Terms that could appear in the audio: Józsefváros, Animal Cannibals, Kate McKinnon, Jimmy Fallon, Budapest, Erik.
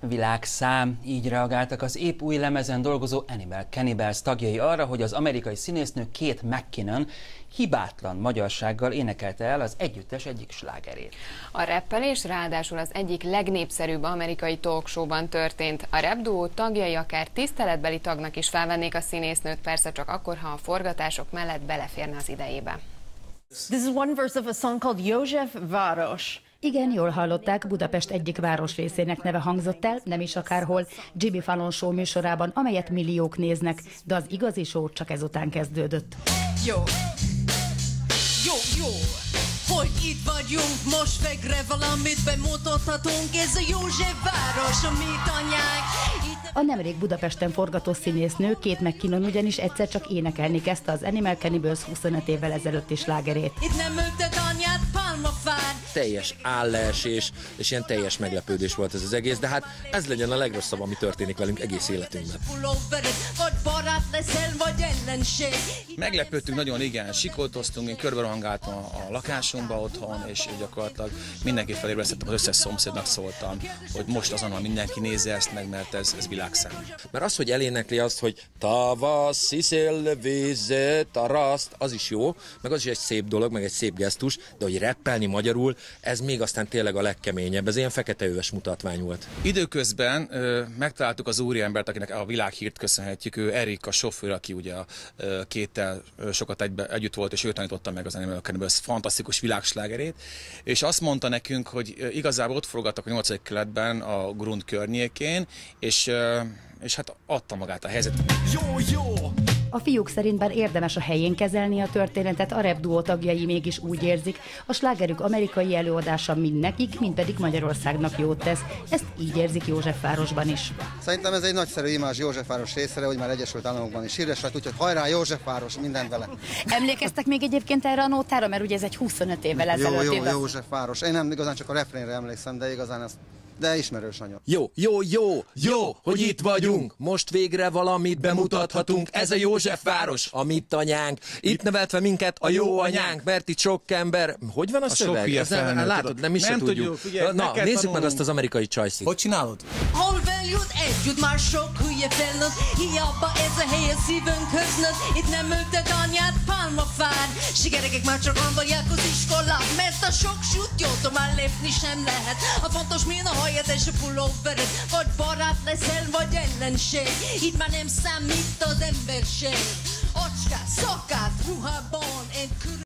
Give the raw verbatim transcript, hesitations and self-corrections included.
világszám. Így reagáltak az épp új lemezen dolgozó Animal Cannibals tagjai arra, hogy az amerikai színésznő Kate McKinnon hibátlan magyarsággal énekelte el az együttes egyik slágerét. A rappelés ráadásul az egyik legnépszerűbb amerikai talkshowban történt. A rap duó tagjai akár tiszteletbeli tagnak is felvennék a színésznőt, persze csak akkor, ha a forgatások mellett beleférne az idejébe. This is one verse of a song called Józsefváros. Igen, jól hallották, Budapest egyik városrészének neve hangzott el, nem is akárhol, Jimmy Fallon show műsorában, amelyet milliók néznek, de az igazi show csak ezután kezdődött. Jó, jó, jó, hogy itt vagyunk, most végre valamit bemutathatunk, ez a Józsefváros, a mi anyánk. A nemrég Budapesten forgató színésznő Kate McKinnon ugyanis egyszer csak énekelni kezdte az Animal Cannibals huszonöt évvel ezelőtti slágerét. Itt nem ölted anyát, pálmafár! Teljes álleesés, és ilyen teljes meglepődés volt ez az egész, de hát ez legyen a legrosszabb, ami történik velünk egész életünkben. Meglepődtünk nagyon, igen, sikoltoztunk, én körberohangáltam a lakásomba otthon, és gyakorlatilag mindenki felébresztettem, az összes szomszédnak szóltam, hogy most azonnal mindenki nézze ezt meg, mert ez, ez világszám. Mert az, hogy elénekli azt, hogy tavaszi szélvézet, taraszt, az is jó, meg az is egy szép dolog, meg egy szép gesztus, de hogy rappelni magyarul, ez még aztán tényleg a legkeményebb, ez ilyen feketeöves mutatvány volt. Időközben ö, megtaláltuk az úriembert, akinek a világhírt köszönhetjük, ő Erik a sofőr, aki ugye a Kéttel sokat egybe, együtt volt, és ő tanította meg az Animal Cannibals fantasztikus világslágerét, és azt mondta nekünk, hogy igazából ott forgattak a nyolcadik keletben a Grund környékén, és és hát adta magát a helyzet. Jó, jó! A fiúk szerint bár érdemes a helyén kezelni a történetet, a rap duó tagjai mégis úgy érzik, a slágerük amerikai előadása mind nekik, mind pedig Magyarországnak jót tesz. Ezt így érzik Józsefvárosban is. Szerintem ez egy nagyszerű imázs Józsefváros részére, hogy már Egyesült Államokban is híres lett, úgyhogy hajrá Józsefváros, minden vele. Emlékeztek még egyébként erre a nótára, mert ugye ez egy huszonöt évvel ezelőtt. Jó, jó, Józsefváros. Én nem igazán csak a refrénre emlékszem, de igazán ez... De ismerős nagyon. Jó, jó, jó, jó, hogy itt vagyunk. Most végre valamit bemutathatunk. Ez a Józsefváros, a mi anyánk. Itt neveltve minket a jó anyánk, mert itt sok ember... Hogy van a, a szöveg? Ez nem, látod, nem is nem tudjuk. tudjuk. Figyelj, na, nézzük tanulunk. Meg azt az amerikai csajszit. Hogy csinálod? Hol veljut együtt már sok hülye felnöd. Hiába ez a hely a szívönkhöznöd. Itt nem ölted anyát, pálmafár. Sikerekek már csak gondolják az iskolát, mert a sok sút jótól már lépni sem lehet. A fontos min a és a pulóvered, vagy barát leszel, vagy ellenség. Itt már nem számít az emberség. Acskát, szakát, ruhában, egy külön...